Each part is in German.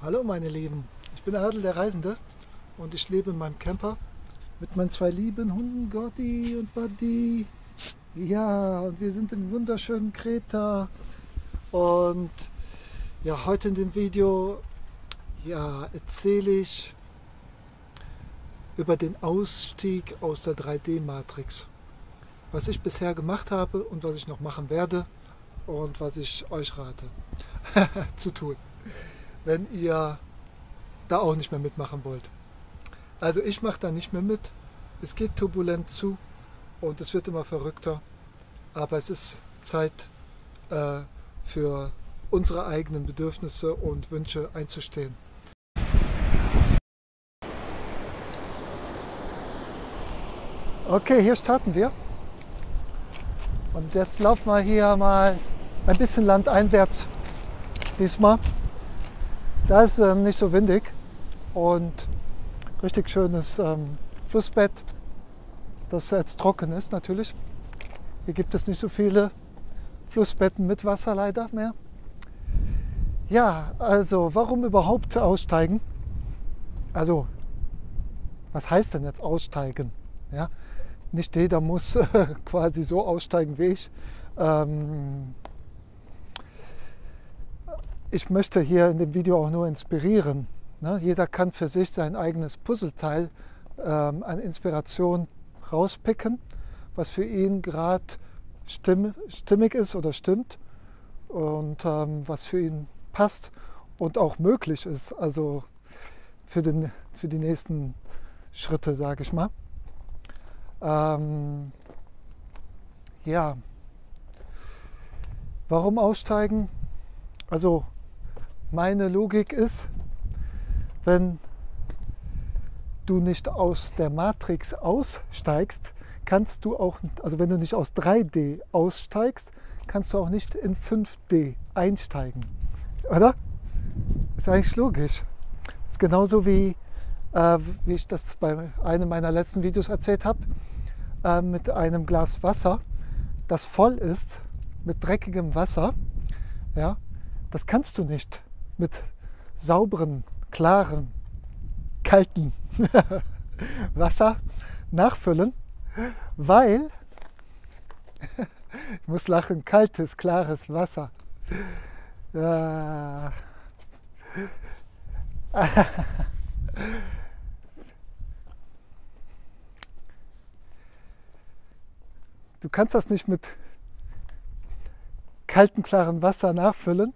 Hallo meine Lieben, ich bin Adel der Reisende und ich lebe in meinem Camper mit meinen zwei lieben Hunden Gordy und Buddy. Ja, und wir sind im wunderschönen Kreta und ja, heute in dem Video ja, erzähle ich über den Ausstieg aus der 3D-Matrix, was ich bisher gemacht habe und was ich noch machen werde und was ich euch rate zu tun, wenn ihr da auch nicht mehr mitmachen wollt. Also ich mache da nicht mehr mit, es geht turbulent zu und es wird immer verrückter, aber es ist Zeit für unsere eigenen Bedürfnisse und Wünsche einzustehen. Okay, hier starten wir und jetzt laufen wir hier mal ein bisschen landeinwärts diesmal. Da ist es nicht so windig und richtig schönes Flussbett, das jetzt trocken ist natürlich. Hier gibt es nicht so viele Flussbetten mit Wasser leider mehr. Ja, also warum überhaupt aussteigen? Also, was heißt denn jetzt aussteigen? Ja? Nicht jeder muss quasi so aussteigen wie ich. Ich möchte hier in dem Video auch nur inspirieren. Ne? Jeder kann für sich sein eigenes Puzzleteil an Inspiration rauspicken, was für ihn gerade stimmig ist oder stimmt und was für ihn passt und auch möglich ist, also für die nächsten Schritte, sage ich mal. Ja, warum aussteigen? Also meine Logik ist, wenn du nicht aus der Matrix aussteigst, kannst du auch, also wenn du nicht aus 3D aussteigst, kannst du auch nicht in 5D einsteigen, oder? Ist eigentlich logisch. Ist genauso wie ich das bei einem meiner letzten Videos erzählt habe, mit einem Glas Wasser, das voll ist mit dreckigem Wasser, ja, das kannst du nicht mit sauberen, klaren, kalten Wasser nachfüllen, weil, ich muss lachen, kaltes, klares Wasser. Du kannst das nicht mit kaltem, klarem Wasser nachfüllen,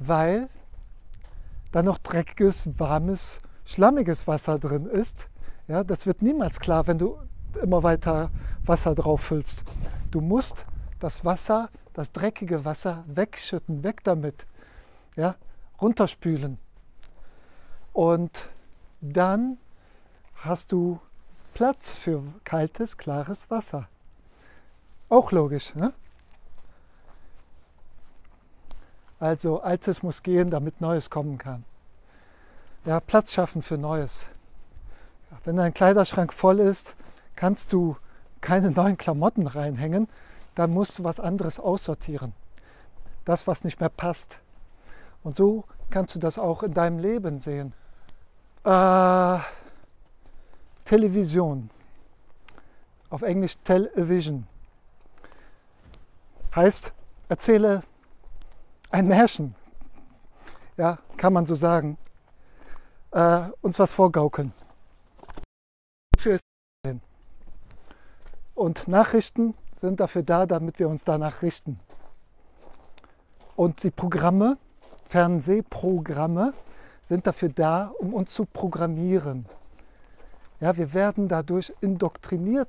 weil da noch dreckiges, warmes, schlammiges Wasser drin ist. Ja, das wird niemals klar, wenn du immer weiter Wasser drauf füllst. Du musst das Wasser, das dreckige Wasser wegschütten, weg damit, ja, runterspülen. Und dann hast du Platz für kaltes, klares Wasser. Auch logisch, ne? Also Altes muss gehen, damit Neues kommen kann. Ja, Platz schaffen für Neues. Wenn dein Kleiderschrank voll ist, kannst du keine neuen Klamotten reinhängen, dann musst du was anderes aussortieren. Das, was nicht mehr passt. Und so kannst du das auch in deinem Leben sehen. Television. Auf Englisch Television. Heißt, erzähle ein Märchen, ja, kann man so sagen, uns was vorgaukeln. Und Nachrichten sind dafür da, damit wir uns danach richten. Und die Programme, Fernsehprogramme, sind dafür da, um uns zu programmieren. Ja, wir werden dadurch indoktriniert,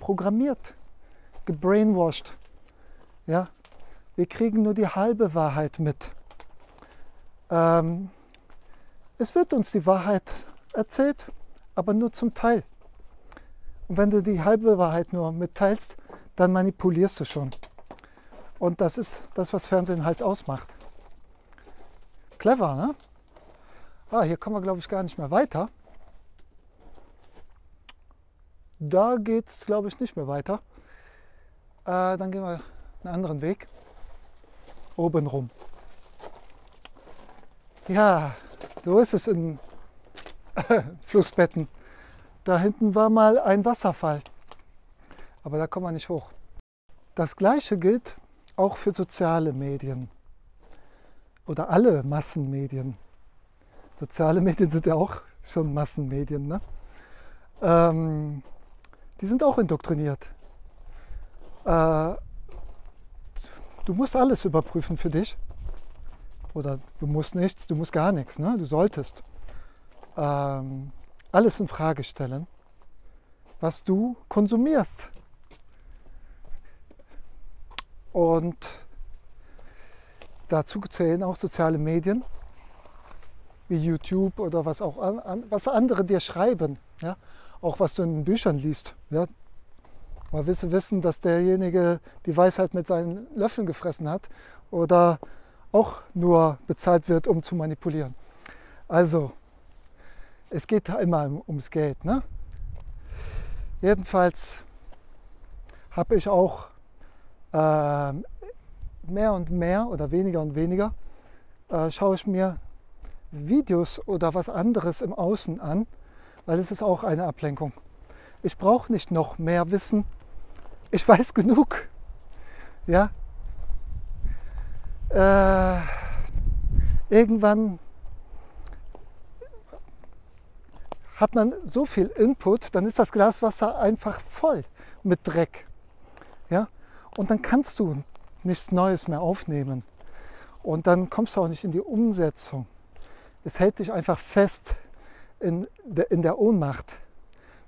programmiert, gebrainwashed. Ja? Wir kriegen nur die halbe Wahrheit mit. Es wird uns die Wahrheit erzählt, aber nur zum Teil. Und wenn du die halbe Wahrheit nur mitteilst, dann manipulierst du schon. Und das ist das, was Fernsehen halt ausmacht. Clever, ne? Ah, hier kommen wir, glaube ich, gar nicht mehr weiter. Da geht es, glaube ich, nicht mehr weiter. Dann gehen wir einen anderen Weg. Oben rum. Ja, So ist es in Flussbetten. Da hinten war mal ein Wasserfall, aber da kommt man nicht hoch. Das Gleiche gilt auch für soziale Medien oder alle Massenmedien. Soziale Medien sind ja auch schon Massenmedien, ne? Die sind auch indoktriniert. Du musst alles überprüfen für dich. Oder du musst nichts, du musst gar nichts, ne? Du solltest alles in Frage stellen, was du konsumierst. Und dazu zählen auch soziale Medien, wie YouTube oder was auch was andere dir schreiben, ja? Auch was du in Büchern liest. Ja? Man will wissen, dass derjenige die Weisheit mit seinen Löffeln gefressen hat oder auch nur bezahlt wird, um zu manipulieren. Also, es geht immer ums Geld, ne? Jedenfalls habe ich auch mehr und mehr oder weniger und weniger schaue ich mir Videos oder was anderes im Außen an, weil es ist auch eine Ablenkung. Ich brauche nicht noch mehr Wissen. Ich weiß genug. Ja? Irgendwann hat man so viel Input, dann ist das Glas Wasser einfach voll mit Dreck. Ja? Und dann kannst du nichts Neues mehr aufnehmen. Und dann kommst du auch nicht in die Umsetzung. Es hält dich einfach fest in der Ohnmacht.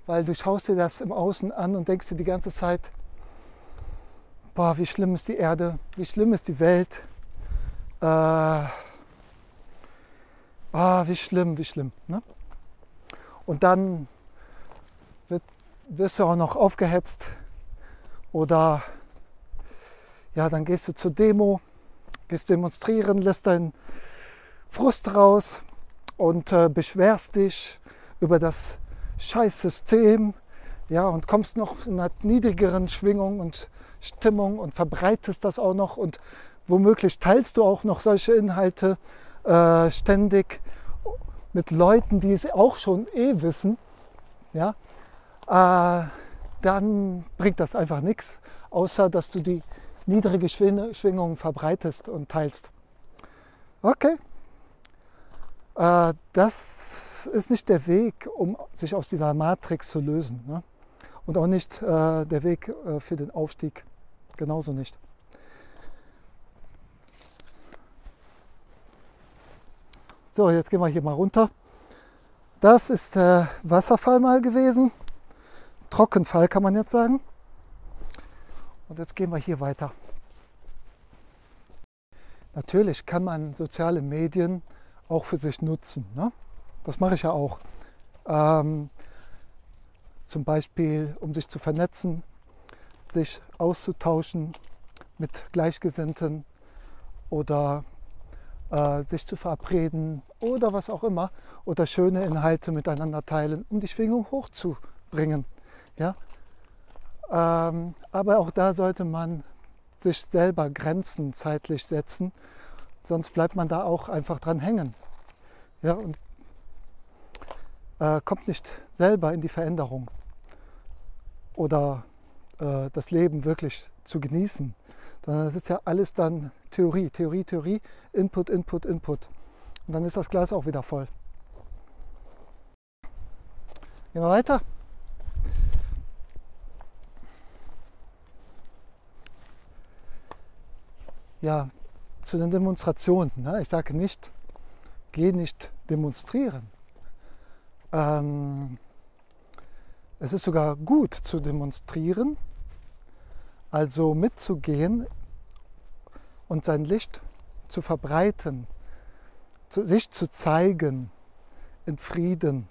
Weil du schaust dir das im Außen an und denkst dir die ganze Zeit, boah, wie schlimm ist die Erde, wie schlimm ist die Welt, boah, wie schlimm, ne? Und dann wirst du auch noch aufgehetzt oder ja, dann gehst du zur Demo, gehst demonstrieren, lässt deinen Frust raus und beschwerst dich über das scheiß System, ja, und kommst noch in einer niedrigeren Schwingung und Stimmung und verbreitest das auch noch und womöglich teilst du auch noch solche Inhalte ständig mit Leuten, die es auch schon wissen, ja, dann bringt das einfach nichts, außer dass du die niedrige Schwingung verbreitest und teilst. Okay. Das ist nicht der Weg, um sich aus dieser Matrix zu lösen, ne? Und auch nicht der Weg für den Aufstieg, genauso nicht. So, jetzt gehen wir hier mal runter. Das ist der Wasserfall mal gewesen, Trockenfall kann man jetzt sagen. Und jetzt gehen wir hier weiter. Natürlich kann man soziale Medien auch für sich nutzen, ne? Das mache ich ja auch. Zum Beispiel, um sich zu vernetzen, sich auszutauschen mit Gleichgesinnten oder sich zu verabreden oder was auch immer. Oder schöne Inhalte miteinander teilen, um die Schwingung hochzubringen. Ja? Aber auch da sollte man sich selber Grenzen zeitlich setzen. Sonst bleibt man da auch einfach dran hängen, ja, und kommt nicht selber in die Veränderung oder das Leben wirklich zu genießen. Sondern das ist ja alles dann Theorie, Theorie, Theorie, Input, Input, Input. Und dann ist das Glas auch wieder voll. Gehen wir weiter. Ja. Zu den Demonstrationen. Ne? Ich sage nicht, geh nicht demonstrieren. Es ist sogar gut zu demonstrieren, also mitzugehen und sein Licht zu verbreiten, sich zu zeigen, in Frieden,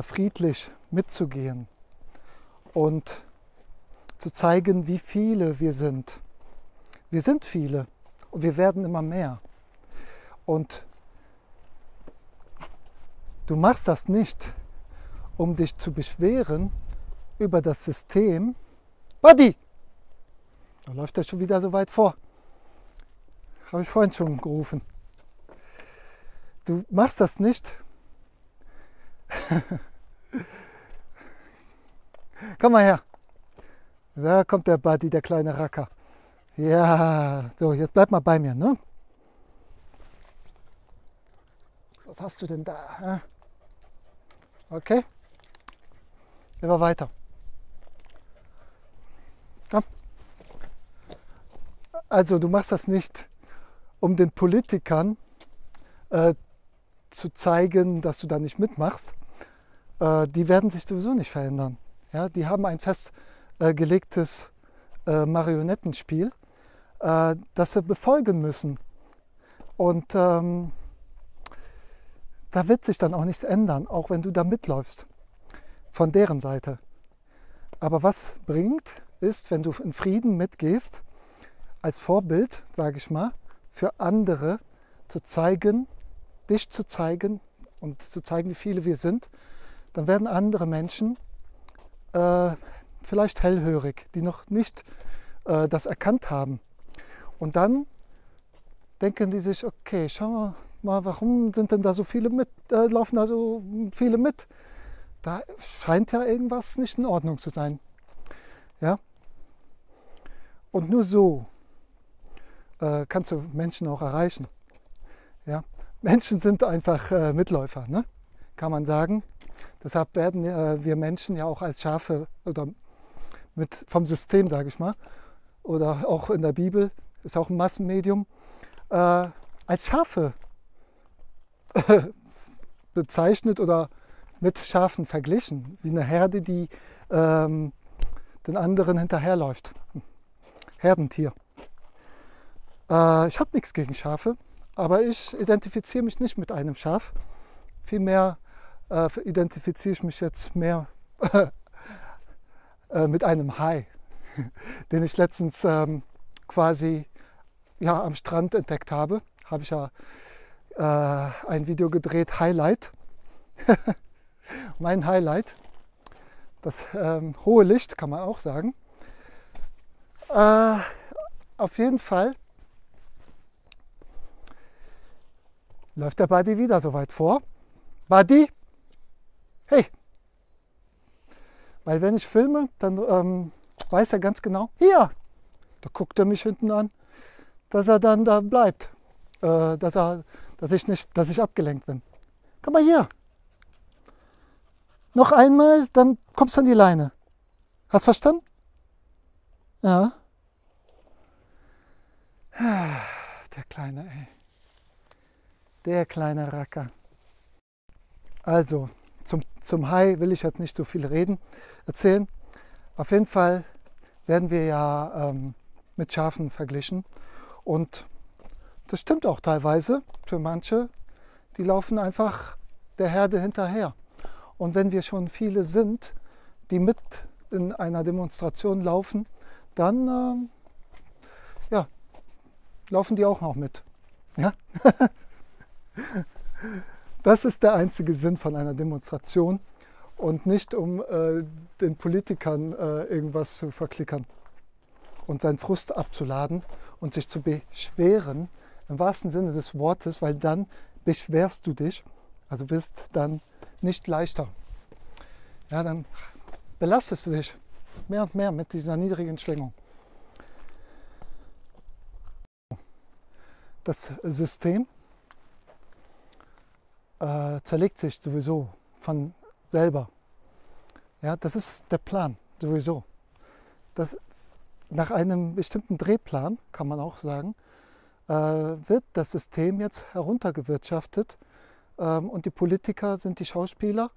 friedlich mitzugehen und zu zeigen, wie viele wir sind. Wir sind viele. Und wir werden immer mehr. Und du machst das nicht, um dich zu beschweren über das System. Buddy! Da läuft das schon wieder so weit vor. Habe ich vorhin schon gerufen. Du machst das nicht. Komm mal her. Da kommt der Buddy, der kleine Racker. Ja, so, jetzt bleib mal bei mir, ne? Was hast du denn da? Okay. Immer weiter. Komm. Also, du machst das nicht, um den Politikern zu zeigen, dass du da nicht mitmachst. Die werden sich sowieso nicht verändern. Ja, die haben ein festgelegtes Marionettenspiel, das sie befolgen müssen. Und da wird sich dann auch nichts ändern, auch wenn du da mitläufst, von deren Seite. Aber was bringt, ist, wenn du in Frieden mitgehst, als Vorbild, sage ich mal, für andere zu zeigen, dich zu zeigen und zu zeigen, wie viele wir sind, dann werden andere Menschen vielleicht hellhörig, die noch nicht das erkannt haben. Und dann denken die sich, okay, schauen wir mal, warum sind denn da so viele mit, laufen da so viele mit? Da scheint ja irgendwas nicht in Ordnung zu sein. Ja? Und nur so kannst du Menschen auch erreichen. Ja? Menschen sind einfach Mitläufer, ne? Kann man sagen. Deshalb werden wir Menschen ja auch als Schafe oder mit vom System, sage ich mal, oder auch in der Bibel, ist auch ein Massenmedium, als Schafe bezeichnet oder mit Schafen verglichen, wie eine Herde, die den anderen hinterherläuft. Herdentier. Ich habe nichts gegen Schafe, aber ich identifiziere mich nicht mit einem Schaf. Vielmehr identifiziere ich mich jetzt mehr mit einem Hai, den ich letztens quasi ja, am Strand entdeckt habe. Habe ich ja ein Video gedreht, Highlight. Mein Highlight. Das hohe Licht, kann man auch sagen. Auf jeden Fall läuft der Buddy wieder so weit vor. Buddy! Hey! Weil wenn ich filme, dann weiß er ganz genau, hier, da guckt er mich hinten an, dass er dann da bleibt, dass ich abgelenkt bin. Komm mal hier! Noch einmal, dann kommst du an die Leine. Hast verstanden? Ja. Der Kleine, ey. Der kleine Racker. Also, zum Hai will ich jetzt nicht so viel erzählen. Auf jeden Fall werden wir ja mit Schafen verglichen. Und das stimmt auch teilweise für manche. Die laufen einfach der Herde hinterher. Und wenn wir schon viele sind, die mit in einer Demonstration laufen, dann ja, laufen die auch noch mit. Ja? Das ist der einzige Sinn von einer Demonstration und nicht, um den Politikern irgendwas zu verklickern und seinen Frust abzuladen und sich zu beschweren, im wahrsten Sinne des Wortes, weil dann beschwerst du dich, also wirst dann nicht leichter. Ja, dann belastest du dich mehr und mehr mit dieser niedrigen Schwingung. Das System zerlegt sich sowieso von selber. Ja, das ist der Plan sowieso. Das, nach einem bestimmten Drehplan, kann man auch sagen, wird das System jetzt heruntergewirtschaftet und die Politiker sind die Schauspieler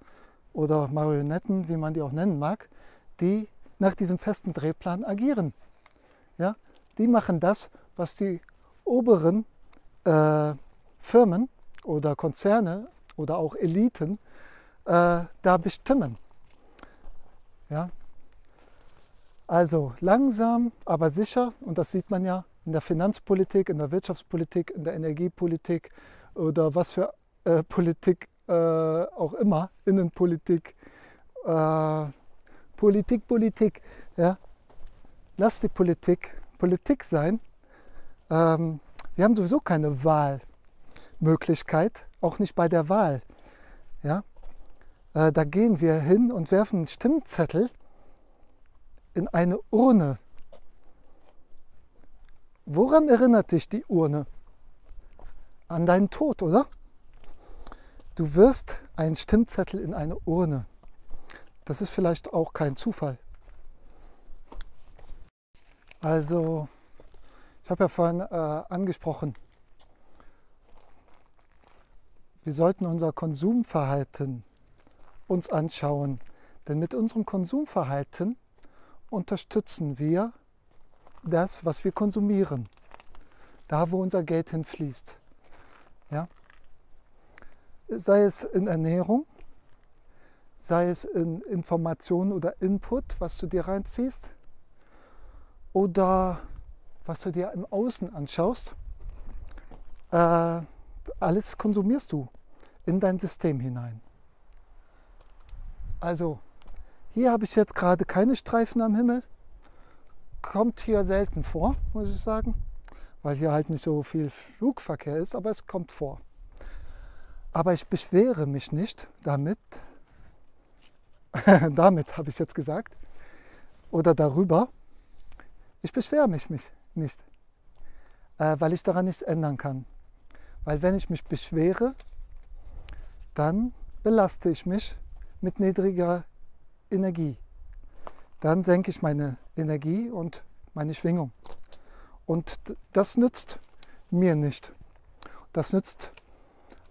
oder Marionetten, wie man die auch nennen mag, die nach diesem festen Drehplan agieren. Ja, die machen das, was die oberen Firmen oder Konzerne oder auch Eliten da bestimmen. Ja? Also langsam, aber sicher, und das sieht man ja in der Finanzpolitik, in der Wirtschaftspolitik, in der Energiepolitik oder was für Politik auch immer, Innenpolitik, Politik. Ja? Lass die Politik sein. Wir haben sowieso keine Wahl. Möglichkeit, auch nicht bei der Wahl. Ja? Da gehen wir hin und werfen einen Stimmzettel in eine Urne. Woran erinnert dich die Urne? An deinen Tod, oder? Du wirfst einen Stimmzettel in eine Urne. Das ist vielleicht auch kein Zufall. Also, ich habe ja vorhin angesprochen, wir sollten unser Konsumverhalten uns anschauen. Denn mit unserem Konsumverhalten unterstützen wir das, was wir konsumieren. Da, wo unser Geld hinfließt. Ja? Sei es in Ernährung, sei es in Informationen oder Input, was du dir reinziehst, oder was du dir im Außen anschaust, alles konsumierst du in dein System hinein. Also, hier habe ich jetzt gerade keine Streifen am Himmel. Kommt hier selten vor, muss ich sagen, weil hier halt nicht so viel Flugverkehr ist, aber es kommt vor. Aber ich beschwere mich nicht damit, damit habe ich jetzt gesagt, oder darüber. Ich beschwere mich nicht, weil ich daran nichts ändern kann. Weil wenn ich mich beschwere, dann belaste ich mich mit niedriger Energie. Dann senke ich meine Energie und meine Schwingung. Und das nützt mir nicht. Das nützt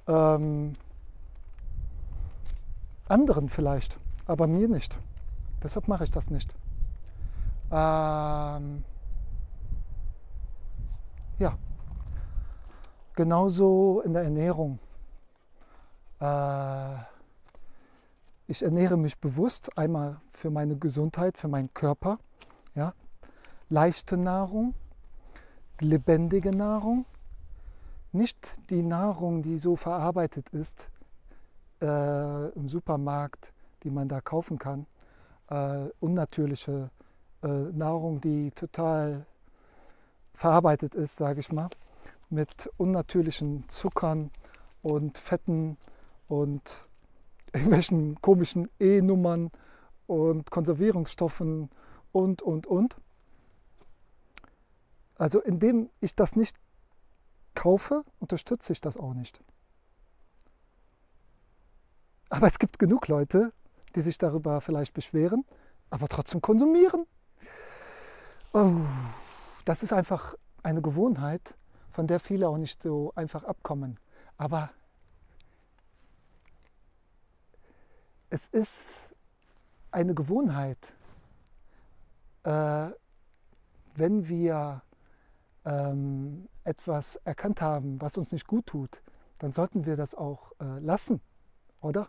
anderen vielleicht, aber mir nicht. Deshalb mache ich das nicht. Ja, genauso in der Ernährung. Ich ernähre mich bewusst, einmal für meine Gesundheit, für meinen Körper. Ja? Leichte Nahrung, lebendige Nahrung, nicht die Nahrung, die so verarbeitet ist im Supermarkt, die man da kaufen kann, unnatürliche Nahrung, die total verarbeitet ist, sage ich mal, mit unnatürlichen Zuckern und Fetten und irgendwelchen komischen E-Nummern und Konservierungsstoffen und. Also indem ich das nicht kaufe, unterstütze ich das auch nicht. Aber es gibt genug Leute, die sich darüber vielleicht beschweren, aber trotzdem konsumieren. Oh, das ist einfach eine Gewohnheit, von der viele auch nicht so einfach abkommen. Aber es ist eine Gewohnheit, wenn wir etwas erkannt haben, was uns nicht gut tut, dann sollten wir das auch lassen, oder?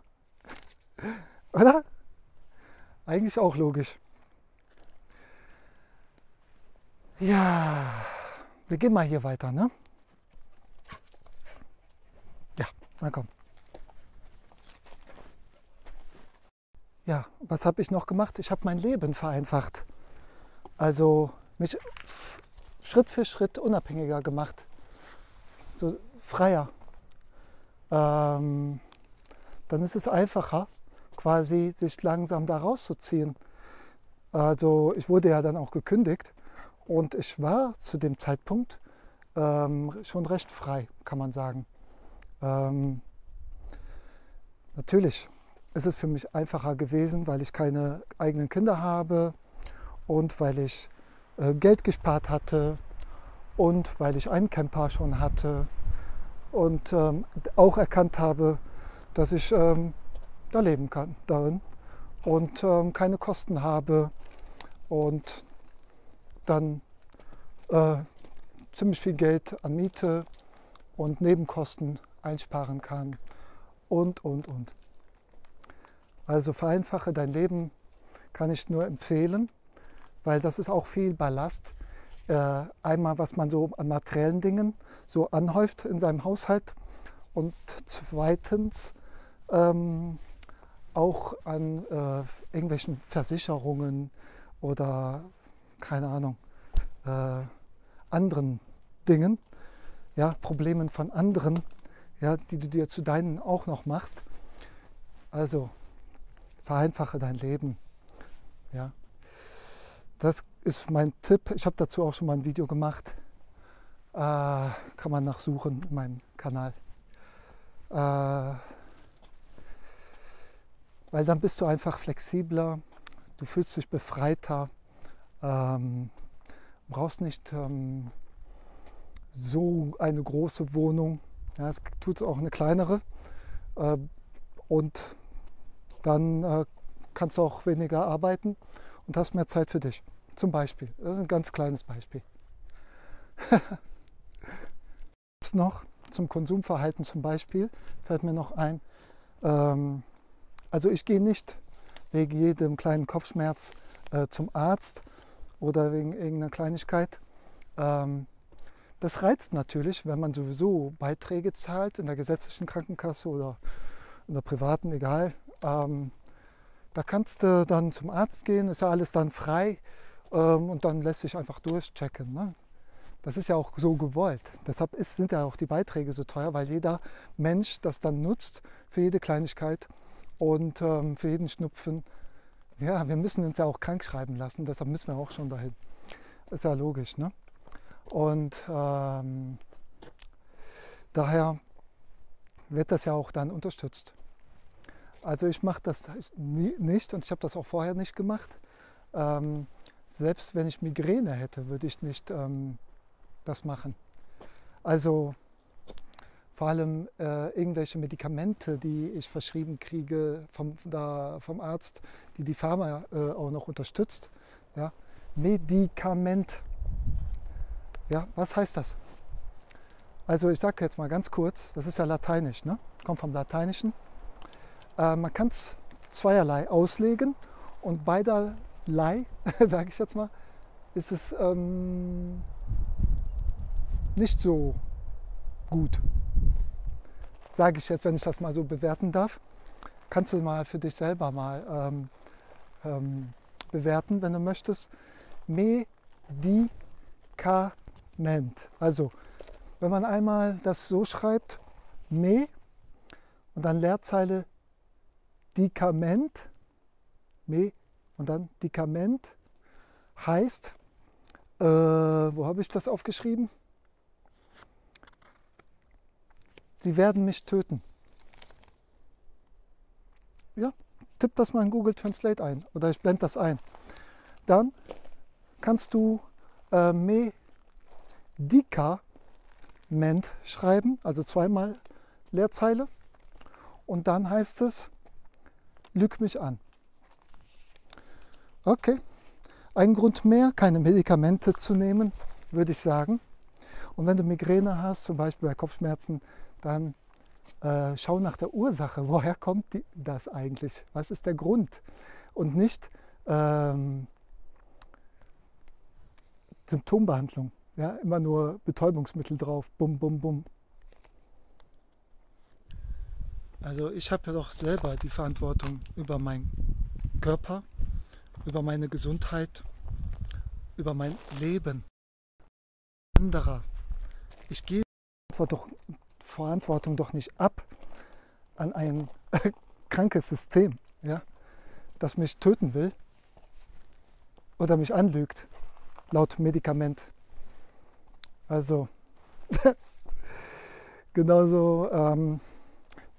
Oder? Eigentlich auch logisch. Ja, wir gehen mal hier weiter, ne? Ja, na komm. Ja, was habe ich noch gemacht? Ich habe mein Leben vereinfacht. Also mich Schritt für Schritt unabhängiger gemacht. So freier. Dann ist es einfacher, quasi sich langsam da rauszuziehen. Also ich wurde ja dann auch gekündigt und ich war zu dem Zeitpunkt schon recht frei, kann man sagen. Natürlich ist es für mich einfacher gewesen, weil ich keine eigenen Kinder habe und weil ich Geld gespart hatte und weil ich einen Camper schon hatte und auch erkannt habe, dass ich da leben kann darin und keine Kosten habe und dann ziemlich viel Geld an Miete und Nebenkosten einsparen kann und. Also vereinfache dein Leben, kann ich nur empfehlen, weil das ist auch viel Ballast. Einmal, was man so an materiellen Dingen so anhäuft in seinem Haushalt und zweitens auch an irgendwelchen Versicherungen oder, keine Ahnung, anderen Dingen, ja, Problemen von anderen, ja, die du dir zu deinen auch noch machst. Also vereinfache dein Leben. Ja. Das ist mein Tipp. Ich habe dazu auch schon mal ein Video gemacht. Kann man nachsuchen in meinem Kanal. Weil dann bist du einfach flexibler, du fühlst dich befreiter, brauchst nicht so eine große Wohnung, ja, es tut auch eine kleinere und dann kannst du auch weniger arbeiten und hast mehr Zeit für dich, zum Beispiel. Das ist ein ganz kleines Beispiel. Noch zum Konsumverhalten zum Beispiel, fällt mir noch ein, also ich gehe nicht wegen jedem kleinen Kopfschmerz zum Arzt oder wegen irgendeiner Kleinigkeit. Das reizt natürlich, wenn man sowieso Beiträge zahlt, in der gesetzlichen Krankenkasse oder in der privaten, egal. Da kannst du dann zum Arzt gehen, ist ja alles dann frei und dann lässt sich einfach durchchecken. Ne? Das ist ja auch so gewollt. Deshalb sind ja auch die Beiträge so teuer, weil jeder Mensch das dann nutzt für jede Kleinigkeit. Und für jeden Schnupfen, ja, wir müssen uns ja auch krank schreiben lassen, deshalb müssen wir auch schon dahin. Ist ja logisch, ne? Und daher wird das ja auch dann unterstützt. Also ich mache das nicht und ich habe das auch vorher nicht gemacht. Selbst wenn ich Migräne hätte, würde ich nicht das machen. Also vor allem irgendwelche Medikamente, die ich verschrieben kriege vom Arzt, die Pharma auch noch unterstützt. Ja? Medikament. Ja, was heißt das? Also ich sage jetzt mal ganz kurz, das ist ja lateinisch, ne? Kommt vom Lateinischen. Man kann es zweierlei auslegen und beiderlei, sage ich jetzt mal, ist es nicht so gut. Sage ich jetzt, wenn ich das mal so bewerten darf, kannst du mal für dich selber mal bewerten, wenn du möchtest. Medikament. Also, wenn man einmal das so schreibt, Me und dann Leerzeile Dikament, Me und dann Dikament, heißt, wo habe ich das aufgeschrieben? Sie werden mich töten. Ja, tipp das mal in Google Translate ein oder ich blende das ein. Dann kannst du Medikament schreiben, also zweimal Leerzeile. Und dann heißt es, lüg mich an. Okay, ein Grund mehr, keine Medikamente zu nehmen, würde ich sagen. Und wenn du Migräne hast, zum Beispiel bei Kopfschmerzen, dann schau nach der Ursache, woher kommt das eigentlich? Was ist der Grund? Und nicht Symptombehandlung, ja, immer nur Betäubungsmittel drauf, bum, bum, bum. Also ich habe ja doch selber die Verantwortung über meinen Körper, über meine Gesundheit, über mein Leben anderer. Ich gebe Verantwortung doch nicht ab an ein krankes System, ja, das mich töten will oder mich anlügt, laut Medikament. Also, genauso mir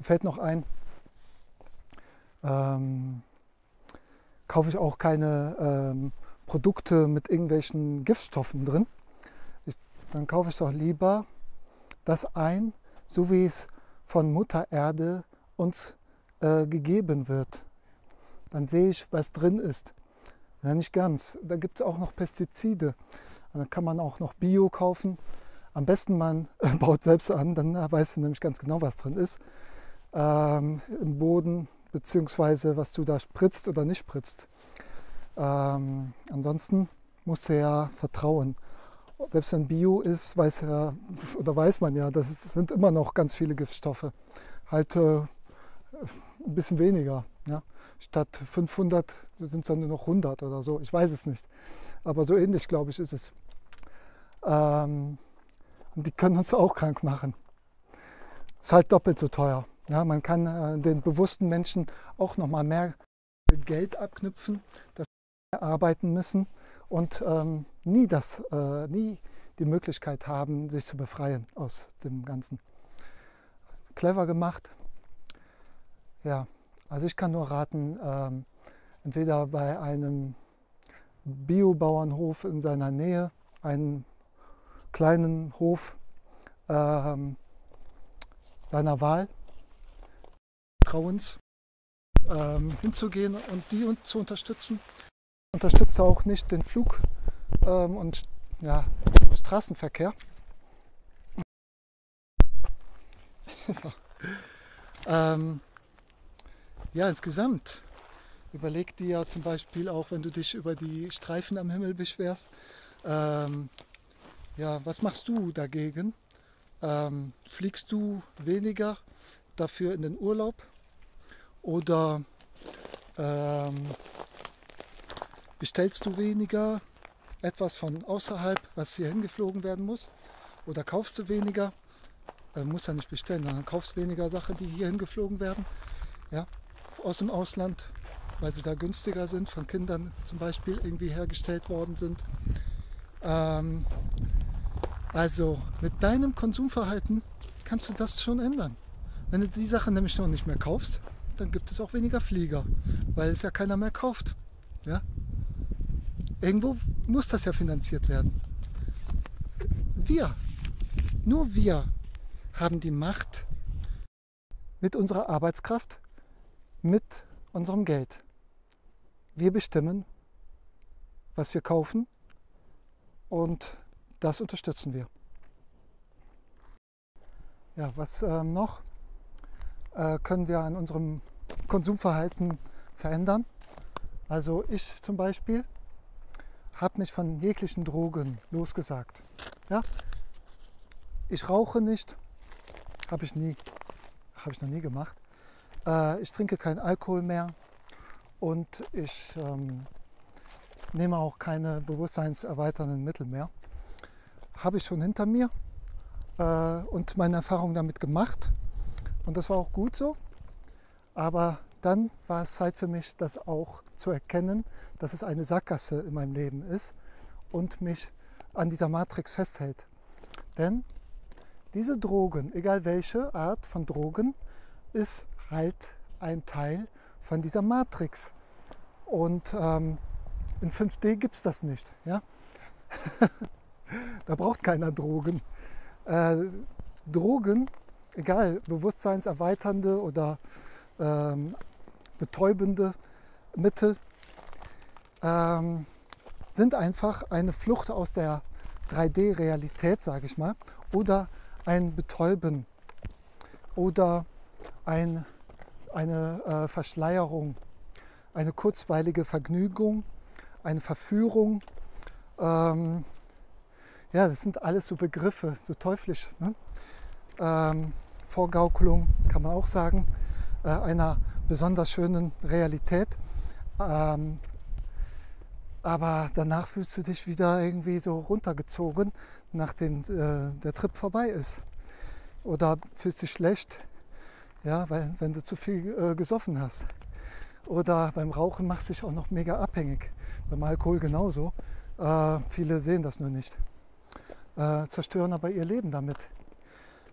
fällt noch ein, kaufe ich auch keine Produkte mit irgendwelchen Giftstoffen drin. Dann kaufe ich doch lieber das ein, so wie es von Mutter Erde uns gegeben wird. Dann sehe ich, was drin ist. Ja, nicht ganz. Da gibt es auch noch Pestizide. Und dann kann man auch noch Bio kaufen. Am besten man baut selbst an, dann weißt du nämlich ganz genau, was drin ist. Im Boden, beziehungsweise was du da spritzt oder nicht spritzt. Ansonsten musst du ja vertrauen. Selbst wenn Bio ist, weiß man ja, das sind immer noch ganz viele Giftstoffe. Halt ein bisschen weniger. Ja? Statt 500 sind es dann nur noch 100 oder so. Ich weiß es nicht. Aber so ähnlich, glaube ich, ist es. Und die können uns auch krank machen. ist halt doppelt so teuer. Ja, man kann den bewussten Menschen auch noch mal mehr Geld abknüpfen, dass sie arbeiten müssen und nie die Möglichkeit haben, sich zu befreien aus dem Ganzen. Clever gemacht. Ja, also ich kann nur raten, entweder bei einem Biobauernhof in seiner Nähe, einen kleinen Hof seiner Wahl, Trauens, hinzugehen und die zu unterstützen. Unterstützt auch nicht den Flug und ja, Straßenverkehr. Ja, insgesamt überleg dir zum Beispiel auch, wenn du dich über die Streifen am Himmel beschwerst, ja, was machst du dagegen? Fliegst du weniger, dafür in den Urlaub? Oder bestellst du weniger etwas von außerhalb, was hier hingeflogen werden muss? Oder kaufst du weniger? Muss ja nicht bestellen, sondern kaufst weniger Sachen, die hier hingeflogen werden, ja, aus dem Ausland, weil sie da günstiger sind, von Kindern zum Beispiel irgendwie hergestellt worden sind. Also mit deinem Konsumverhalten kannst du das schon ändern. Wenn du die Sachen nämlich noch nicht mehr kaufst, dann gibt es auch weniger Flieger, weil es ja keiner mehr kauft. Ja? Irgendwo muss das ja finanziert werden. Wir, nur wir haben die Macht mit unserer Arbeitskraft, mit unserem Geld. Wir bestimmen, was wir kaufen, und das unterstützen wir. Ja, was noch können wir an unserem Konsumverhalten verändern? Also ich zum Beispiel habe mich von jeglichen Drogen losgesagt. Ja? Ich rauche nicht. Habe ich noch nie gemacht. Ich trinke keinen Alkohol mehr und ich nehme auch keine bewusstseinserweiternden Mittel mehr. Habe ich schon hinter mir und meine Erfahrung damit gemacht. Und das war auch gut so. Aber dann war es Zeit für mich, das auch zu erkennen, dass es eine Sackgasse in meinem Leben ist und mich an dieser Matrix festhält. Denn diese Drogen, egal welche Art von Drogen, ist halt ein Teil von dieser Matrix. Und in 5D gibt es das nicht. Ja? Da braucht keiner Drogen. Drogen, egal, bewusstseinserweiternde oder betäubende Mittel, sind einfach eine Flucht aus der 3D-Realität, sage ich mal, oder ein Betäuben oder eine Verschleierung, eine kurzweilige Vergnügung, eine Verführung. Ja, das sind alles so Begriffe, so teuflisch. Ne? Vorgaukelung kann man auch sagen, einer besonders schönen Realität. Aber danach fühlst du dich wieder irgendwie so runtergezogen, nachdem der Trip vorbei ist. Oder fühlst dich schlecht, ja, wenn du zu viel gesoffen hast. Oder beim Rauchen machst du dich auch noch mega abhängig. Beim Alkohol genauso. Viele sehen das nur nicht. Zerstören aber ihr Leben damit.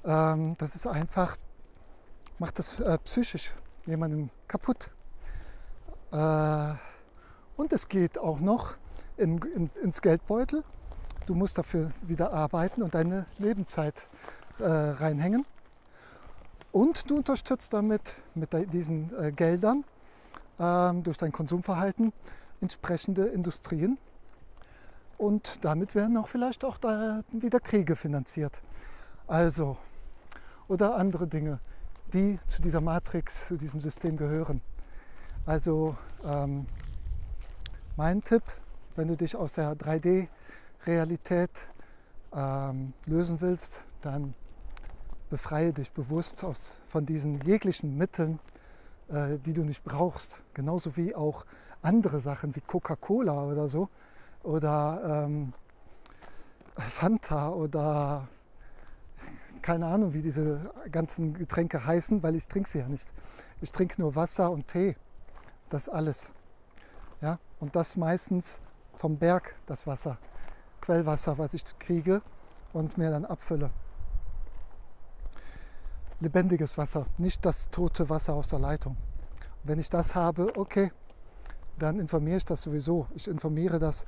Das ist einfach, macht das psychisch jemanden kaputt. Und es geht auch noch ins Geldbeutel. Du musst dafür wieder arbeiten und deine Lebenszeit reinhängen. Und du unterstützt damit, mit diesen Geldern, durch dein Konsumverhalten, entsprechende Industrien. Und damit werden auch vielleicht auch da wieder Kriege finanziert. Also, oder andere Dinge, die zu dieser Matrix, zu diesem System gehören. Also, mein Tipp, wenn du dich aus der 3D-Realität lösen willst, dann befreie dich bewusst von diesen jeglichen Mitteln, die du nicht brauchst. Genauso wie auch andere Sachen wie Coca-Cola oder so oder Fanta oder keine Ahnung, wie diese ganzen Getränke heißen, weil ich trinke sie ja nicht. Ich trinke nur Wasser und Tee, das alles. Ja? Und das meistens vom Berg, das Wasser, Quellwasser, was ich kriege und mir dann abfülle. Lebendiges Wasser, nicht das tote Wasser aus der Leitung. Und wenn ich das habe, okay, dann informiere ich das sowieso. Ich informiere das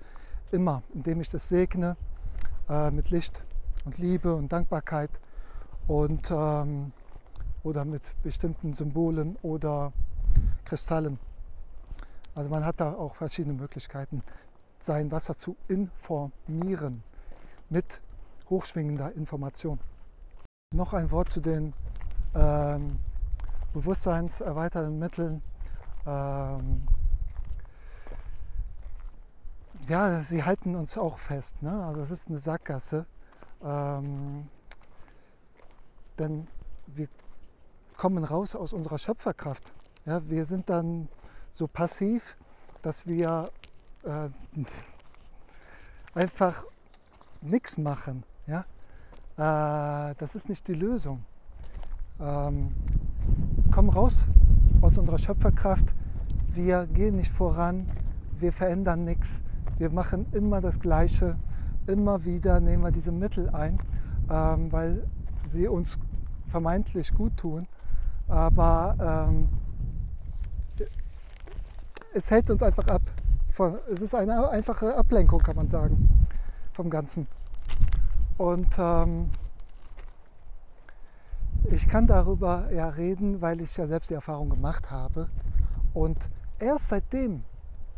immer, indem ich das segne mit Licht und Liebe und Dankbarkeit und oder mit bestimmten Symbolen oder Kristallen. Also man hat da auch verschiedene Möglichkeiten, sein Wasser zu informieren mit hochschwingender Information. Noch ein Wort zu den bewusstseinserweiternden Mitteln. Ja, sie halten uns auch fest, ne? Also es ist eine Sackgasse, denn wir kommen raus aus unserer Schöpferkraft. Ja, wir sind dann so passiv, dass wir einfach nichts machen. Ja? Das ist nicht die Lösung. Kommen raus aus unserer Schöpferkraft, wir gehen nicht voran, wir verändern nichts. Wir machen immer das Gleiche, immer wieder nehmen wir diese Mittel ein, weil sie uns vermeintlich gut tun, aber es hält uns einfach ab. Es ist eine einfache Ablenkung, kann man sagen, vom Ganzen. Und ich kann darüber ja reden, weil ich ja selbst die Erfahrung gemacht habe. Und erst seitdem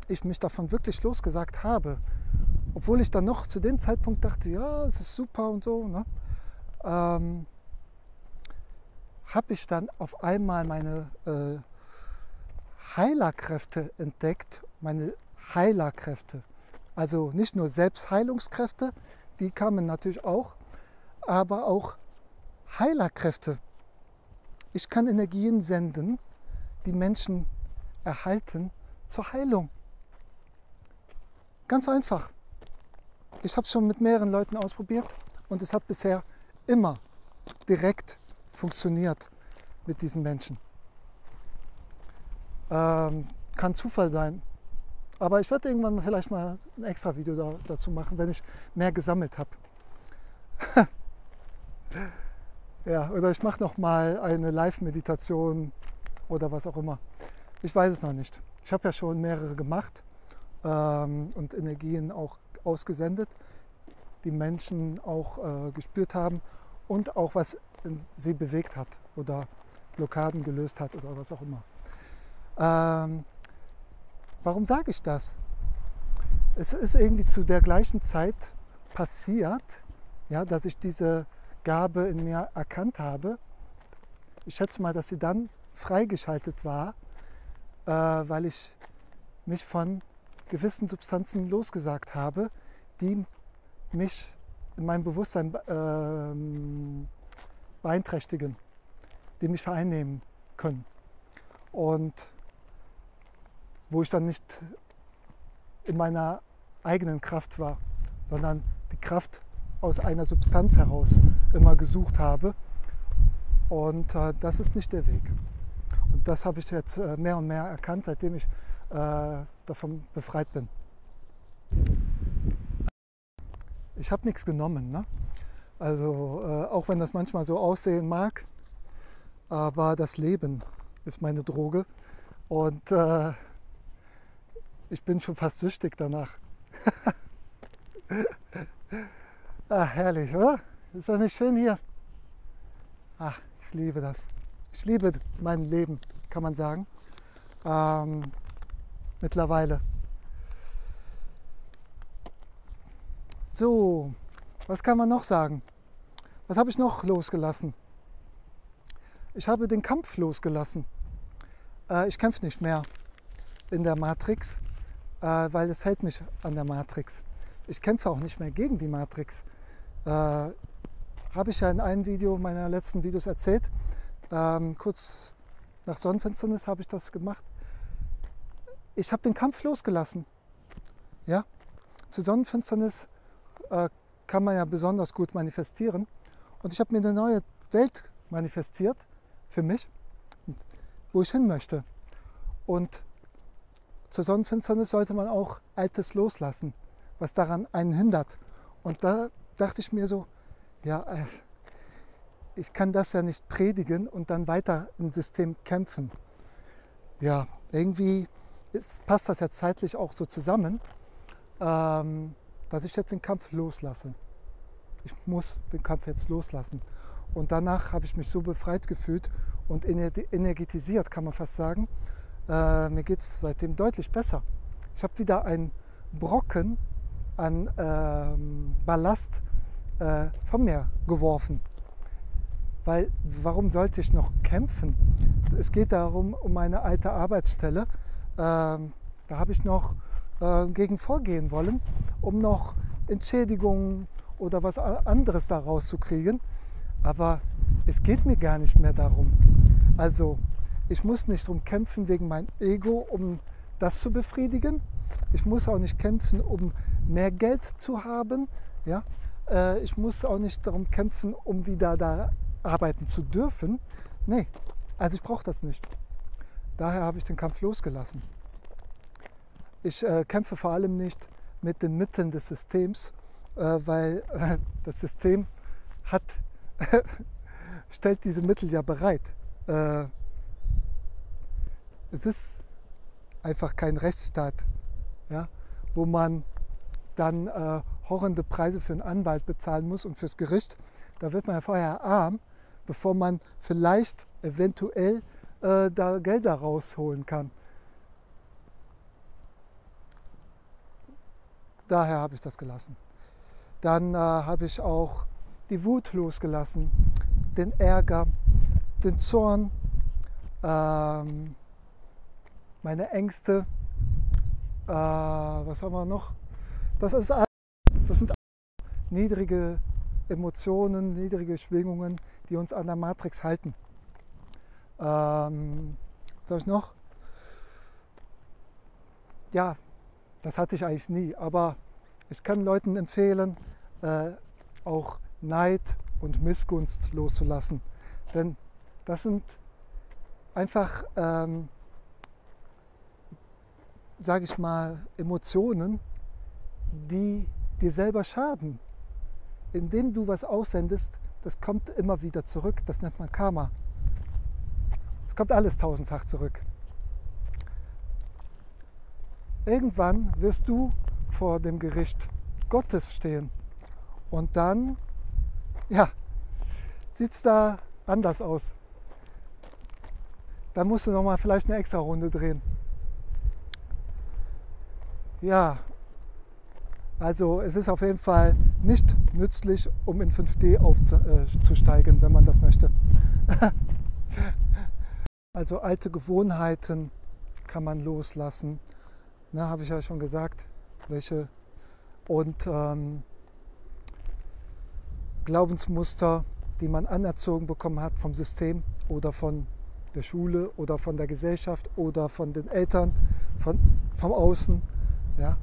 ich mich davon wirklich losgesagt habe, obwohl ich dann noch zu dem Zeitpunkt dachte, ja, es ist super und so, ne? Habe ich dann auf einmal meine Heilerkräfte entdeckt, meine Heilerkräfte. Also nicht nur Selbstheilungskräfte, die kamen natürlich auch, aber auch Heilerkräfte. Ich kann Energien senden, die Menschen erhalten zur Heilung. Ganz einfach. Ich habe es schon mit mehreren Leuten ausprobiert und es hat bisher immer direkt funktioniert mit diesen Menschen. Kann Zufall sein. Aber ich werde irgendwann vielleicht mal ein extra Video dazu machen, wenn ich mehr gesammelt habe. Ja, oder ich mache noch mal eine Live-Meditation oder was auch immer. Ich weiß es noch nicht. Ich habe ja schon mehrere gemacht. Und Energien auch ausgesendet, die Menschen auch gespürt haben und auch was sie bewegt hat oder Blockaden gelöst hat oder was auch immer. Warum sage ich das? Es ist irgendwie zu der gleichen Zeit passiert, ja, dass ich diese Gabe in mir erkannt habe. Ich schätze mal, dass sie dann freigeschaltet war, weil ich mich von gewissen Substanzen losgesagt habe, die mich in meinem Bewusstsein beeinträchtigen, die mich vereinnehmen können und wo ich dann nicht in meiner eigenen Kraft war, sondern die Kraft aus einer Substanz heraus immer gesucht habe und das ist nicht der Weg. Und das habe ich jetzt mehr und mehr erkannt, seitdem ich davon befreit bin. Ich habe nichts genommen, ne? Also auch wenn das manchmal so aussehen mag, aber das Leben ist meine Droge und ich bin schon fast süchtig danach. Ach, herrlich, oder? Ist das nicht schön hier? Ach, ich liebe das. Ich liebe mein Leben, kann man sagen. Mittlerweile. So, was kann man noch sagen? Was habe ich noch losgelassen? Ich habe den Kampf losgelassen. Ich kämpfe nicht mehr in der Matrix, weil es hält mich an der Matrix. Ich kämpfe auch nicht mehr gegen die Matrix. Habe ich ja in einem Video meiner letzten Videos erzählt. Kurz nach Sonnenfinsternis habe ich das gemacht. Ich habe den Kampf losgelassen. Ja? Zu Sonnenfinsternis kann man ja besonders gut manifestieren. Und ich habe mir eine neue Welt manifestiert für mich, wo ich hin möchte. Und zur Sonnenfinsternis sollte man auch Altes loslassen, was daran einen hindert. Und da dachte ich mir so, ja, ich kann das ja nicht predigen und dann weiter im System kämpfen. Ja, irgendwie passt das ja zeitlich auch so zusammen, dass ich jetzt den Kampf loslasse. Ich muss den Kampf jetzt loslassen. Und danach habe ich mich so befreit gefühlt und energetisiert, kann man fast sagen. Mir geht es seitdem deutlich besser. Ich habe wieder einen Brocken an Ballast von mir geworfen. Weil, warum sollte ich noch kämpfen? Es geht darum, um meine alte Arbeitsstelle. Da habe ich noch gegen vorgehen wollen, um noch Entschädigungen oder was anderes daraus zu kriegen. Aber es geht mir gar nicht mehr darum. Also, ich muss nicht darum kämpfen wegen meinem Ego, um das zu befriedigen. Ich muss auch nicht kämpfen, um mehr Geld zu haben. Ja? Ich muss auch nicht darum kämpfen, um wieder da arbeiten zu dürfen. Nee, also ich brauche das nicht. Daher habe ich den Kampf losgelassen. Ich kämpfe vor allem nicht mit den Mitteln des Systems, weil das System stellt diese Mittel ja bereit. Es ist einfach kein Rechtsstaat, ja, wo man dann horrende Preise für einen Anwalt bezahlen muss und fürs Gericht. Da wird man ja vorher arm, bevor man vielleicht eventuell da Geld daraus holen kann. Daher habe ich das gelassen. Dann habe ich auch die Wut losgelassen, den Ärger, den Zorn, meine Ängste, was haben wir noch? Das sind niedrige Emotionen, niedrige Schwingungen, die uns an der Matrix halten. Was habe ich noch? Ja, das hatte ich eigentlich nie, aber ich kann Leuten empfehlen, auch Neid und Missgunst loszulassen. Denn das sind einfach, sage ich mal, Emotionen, die dir selber schaden. Indem du was aussendest, das kommt immer wieder zurück. Das nennt man Karma. Es kommt alles tausendfach zurück. Irgendwann wirst du vor dem Gericht Gottes stehen. Und dann, ja, sieht es da anders aus. Dann musst du nochmal vielleicht eine extra Runde drehen. Ja, also es ist auf jeden Fall nicht nützlich, um in 5D aufzusteigen, wenn man das möchte. Also alte Gewohnheiten kann man loslassen, na, habe ich ja schon gesagt, welche. Und Glaubensmuster, die man anerzogen bekommen hat vom System oder von der Schule oder von der Gesellschaft oder von den Eltern, vom Außen. Ja.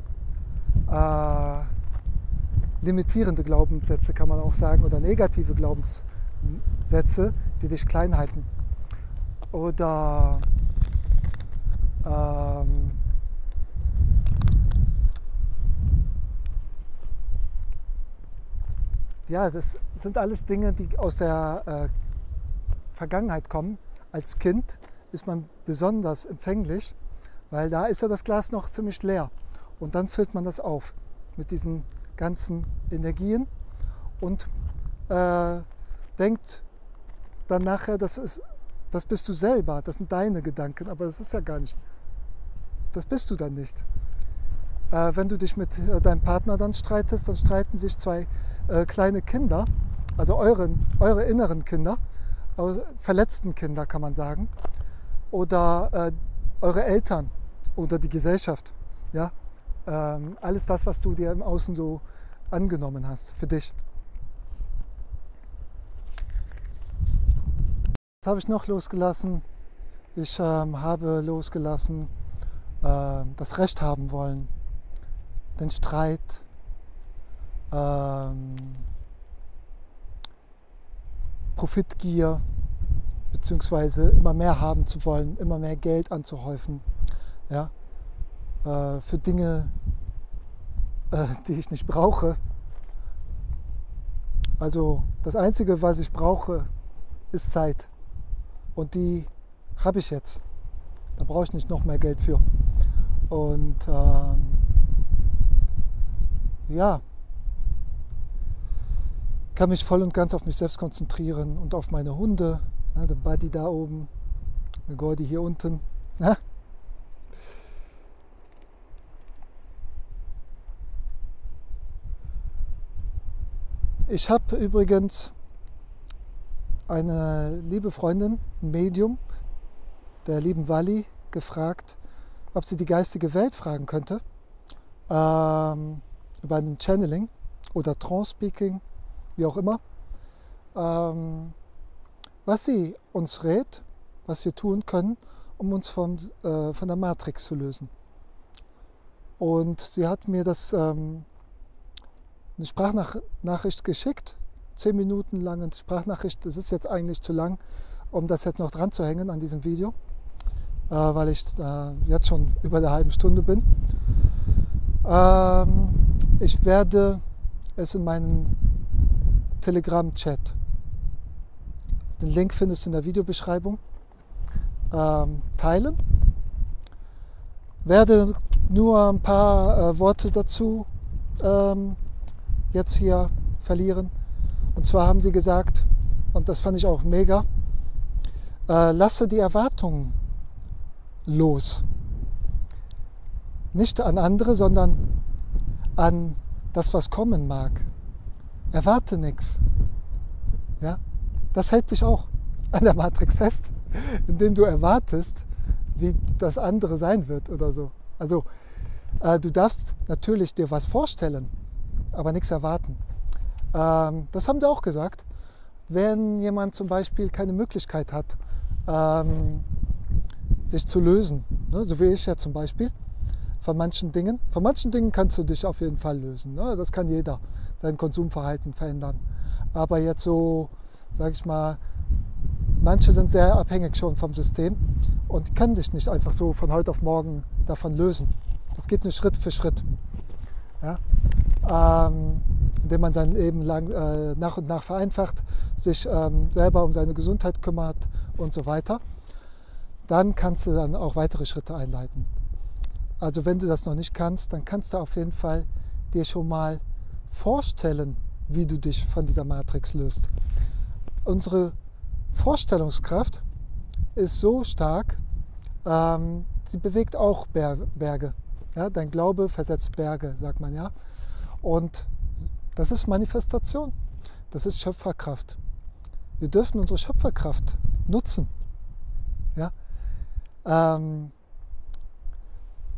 Limitierende Glaubenssätze kann man auch sagen, oder negative Glaubenssätze, die dich klein halten. Oder ja, das sind alles Dinge, die aus der Vergangenheit kommen. Als Kind ist man besonders empfänglich, weil da ist ja das Glas noch ziemlich leer. Und dann füllt man das auf mit diesen ganzen Energien und denkt dann nachher, das bist du selber, das sind deine Gedanken, aber das ist ja gar nicht, das bist du dann nicht. Wenn du dich mit deinem Partner dann streitest, dann streiten sich zwei kleine Kinder, also eure inneren Kinder, verletzten Kinder kann man sagen, oder eure Eltern oder die Gesellschaft, ja? Alles das, was du dir im Außen so angenommen hast für dich. Was habe ich noch losgelassen? Ich habe losgelassen das Recht haben wollen, den Streit, Profitgier bzw. immer mehr haben zu wollen, immer mehr Geld anzuhäufen, ja, für Dinge, die ich nicht brauche. Also das Einzige, was ich brauche, ist Zeit. Und die habe ich jetzt. Da brauche ich nicht noch mehr Geld für. Und ja, kann mich voll und ganz auf mich selbst konzentrieren und auf meine Hunde. Ne, der Buddy da oben, der Gordy hier unten. Ne? Ich habe übrigens eine liebe Freundin, ein Medium, der lieben Walli, gefragt, ob sie die geistige Welt fragen könnte, über ein Channeling oder Trance-Speaking, wie auch immer, was sie uns rät, was wir tun können, um uns von der Matrix zu lösen. Und sie hat mir das eine Sprachnachricht geschickt, 10 Minuten lang eine Sprachnachricht. Das ist jetzt eigentlich zu lang, um das jetzt noch dran zu hängen an diesem Video, weil ich jetzt schon über der halben Stunde bin. Ich werde es in meinem Telegram-Chat, den Link findest du in der Videobeschreibung, teilen. Werde nur ein paar Worte dazu jetzt hier verlieren. Und zwar haben sie gesagt, und das fand ich auch mega, lasse die Erwartungen los. Nicht an andere, sondern an das, was kommen mag. Erwarte nichts. Ja? Das hält dich auch an der Matrix fest, indem du erwartest, wie das andere sein wird oder so. Also du darfst natürlich dir was vorstellen, aber nichts erwarten. Das haben sie auch gesagt. Wenn jemand zum Beispiel keine Möglichkeit hat, sich zu lösen, ne, so wie ich ja zum Beispiel, von manchen Dingen kannst du dich auf jeden Fall lösen. Ne? Das kann jeder, sein Konsumverhalten verändern. Aber jetzt so, sage ich mal, manche sind sehr abhängig schon vom System und können sich nicht einfach so von heute auf morgen davon lösen. Das geht nur Schritt für Schritt. Ja? Indem man sein Leben lang, nach und nach vereinfacht, sich selber um seine Gesundheit kümmert und so weiter, dann kannst du dann auch weitere Schritte einleiten. Also wenn du das noch nicht kannst, dann kannst du auf jeden Fall dir schon mal vorstellen, wie du dich von dieser Matrix löst. Unsere Vorstellungskraft ist so stark, sie bewegt auch Berge. Ja, dein Glaube versetzt Berge, sagt man ja. Und das ist Manifestation, das ist Schöpferkraft. Wir dürfen unsere Schöpferkraft nutzen. Ja?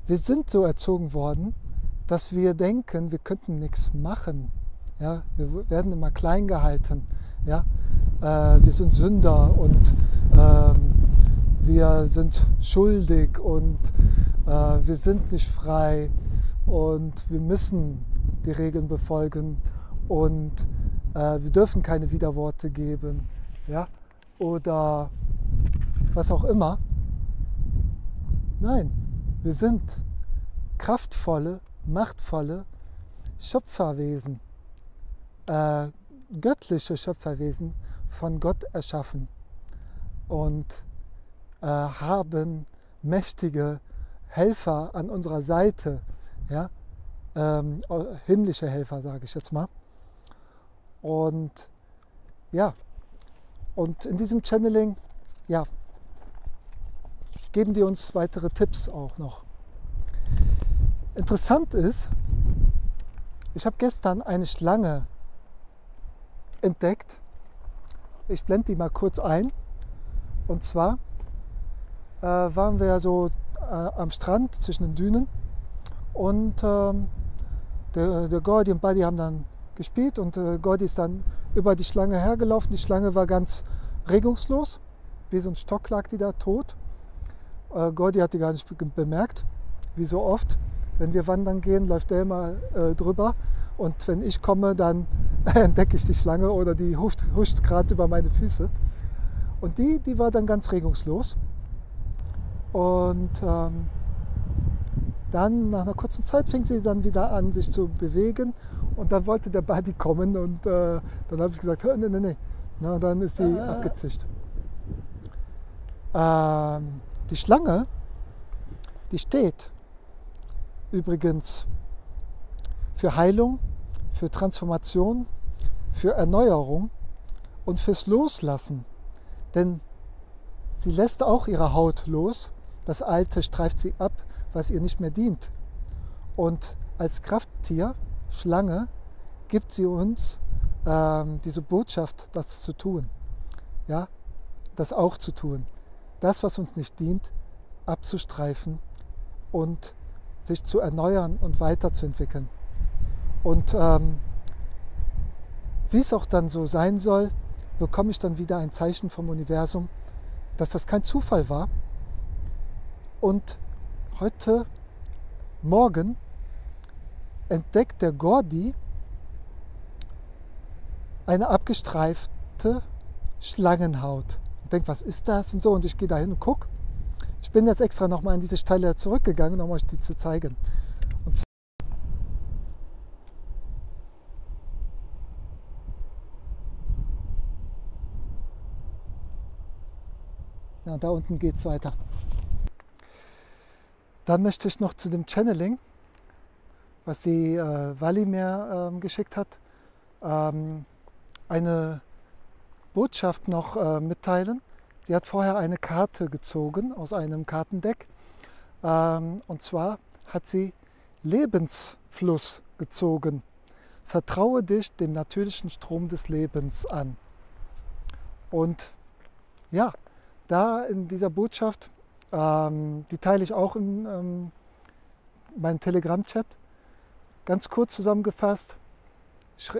Wir sind so erzogen worden, dass wir denken, wir könnten nichts machen. Ja? Wir werden immer klein gehalten. Ja? Wir sind Sünder und wir sind schuldig und wir sind nicht frei und wir müssen die Regeln befolgen und wir dürfen keine Widerworte geben, ja, oder was auch immer. Nein, wir sind kraftvolle, machtvolle Schöpferwesen, göttliche Schöpferwesen, von Gott erschaffen und haben mächtige Helfer an unserer Seite, ja, himmlische Helfer, sage ich jetzt mal. Und ja, und in diesem Channeling, ja, geben die uns weitere Tipps auch noch. Interessant ist, ich habe gestern eine Schlange entdeckt. Ich blende die mal kurz ein. Und zwar waren wir so am Strand zwischen den Dünen und der Gordy und Buddy haben dann gespielt und Gordy ist dann über die Schlange hergelaufen. Die Schlange war ganz regungslos, wie so ein Stock lag die da tot. Gordy hat die gar nicht bemerkt, wie so oft. Wenn wir wandern gehen, läuft der immer drüber und wenn ich komme, dann entdecke ich die Schlange oder die huscht gerade über meine Füße. Und die war dann ganz regungslos. Und dann nach einer kurzen Zeit fing sie dann wieder an, sich zu bewegen. Und dann wollte der Buddy kommen und dann habe ich gesagt, nee, nee, nee. Na, dann ist sie abgezischt. Die Schlange, die steht übrigens für Heilung, für Transformation, für Erneuerung und fürs Loslassen. Denn sie lässt auch ihre Haut los, das Alte streift sie ab, was ihr nicht mehr dient. Und als Krafttier, Schlange, gibt sie uns diese Botschaft, das zu tun, ja, das auch zu tun. Das, was uns nicht dient, abzustreifen und sich zu erneuern und weiterzuentwickeln. Und wie es auch dann so sein soll, bekomme ich dann wieder ein Zeichen vom Universum, dass das kein Zufall war. Und heute Morgen entdeckt der Gordy eine abgestreifte Schlangenhaut. Und denkt, was ist das und so, und ich gehe da hin und gucke. Ich bin jetzt extra nochmal in diese Stelle zurückgegangen, um euch die zu zeigen. Ja, da unten geht es weiter. Dann möchte ich noch zu dem Channeling, was die Walli mir geschickt hat, eine Botschaft noch mitteilen. Sie hat vorher eine Karte gezogen aus einem Kartendeck. Und zwar hat sie Lebensfluss gezogen. Vertraue dich dem natürlichen Strom des Lebens an. Und ja, da in dieser Botschaft, die teile ich auch in meinem Telegram-Chat, ganz kurz zusammengefasst,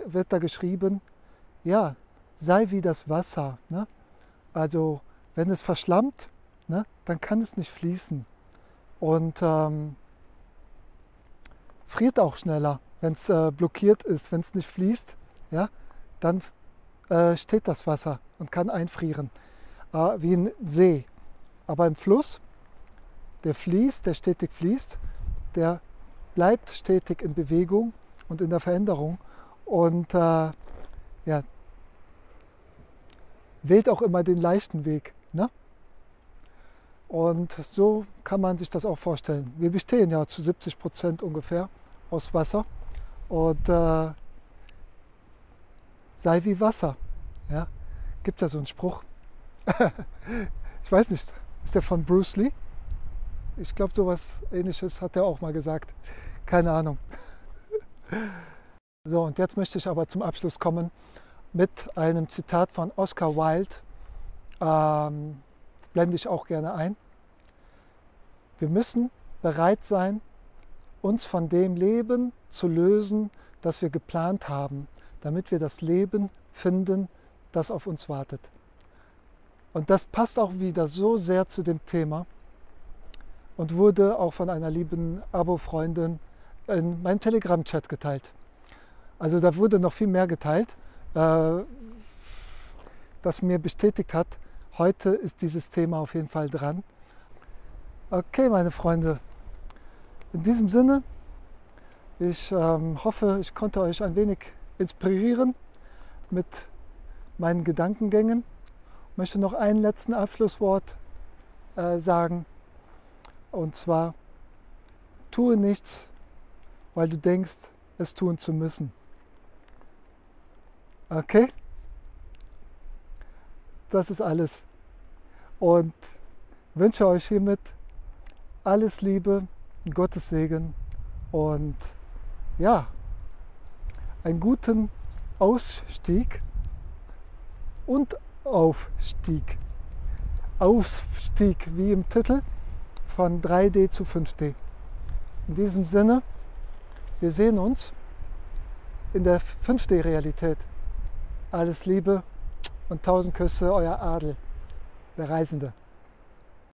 wird da geschrieben, ja, sei wie das Wasser. Ne? Also wenn es verschlammt, ne, dann kann es nicht fließen und friert auch schneller, wenn es blockiert ist, wenn es nicht fließt, ja, dann steht das Wasser und kann einfrieren. Wie ein See, aber im Fluss, der fließt, der stetig fließt, der bleibt stetig in Bewegung und in der Veränderung und ja, wählt auch immer den leichten Weg, ne? Und so kann man sich das auch vorstellen. Wir bestehen ja zu 70% ungefähr aus Wasser und sei wie Wasser, ja? Gibt ja so einen Spruch. Ich weiß nicht, ist der von Bruce Lee? Ich glaube, sowas Ähnliches hat er auch mal gesagt. Keine Ahnung. So, und jetzt möchte ich aber zum Abschluss kommen mit einem Zitat von Oscar Wilde. Blende ich auch gerne ein. Wir müssen bereit sein, uns von dem Leben zu lösen, das wir geplant haben, damit wir das Leben finden, das auf uns wartet. Und das passt auch wieder so sehr zu dem Thema und wurde auch von einer lieben Abo-Freundin in meinem Telegram-Chat geteilt. Also da wurde noch viel mehr geteilt, das mir bestätigt hat, heute ist dieses Thema auf jeden Fall dran. Okay, meine Freunde, in diesem Sinne, ich hoffe, ich konnte euch ein wenig inspirieren mit meinen Gedankengängen. Ich möchte noch einen letzten Abschlusswort sagen, und zwar, tue nichts, weil du denkst, es tun zu müssen. Okay? Das ist alles. Und wünsche euch hiermit alles Liebe, Gottes Segen und ja, einen guten Ausstieg und Aufstieg, wie im Titel, von 3D zu 5D. In diesem Sinne, wir sehen uns in der 5D-Realität. Alles Liebe und 1000 Küsse, euer Adel, der Reisende.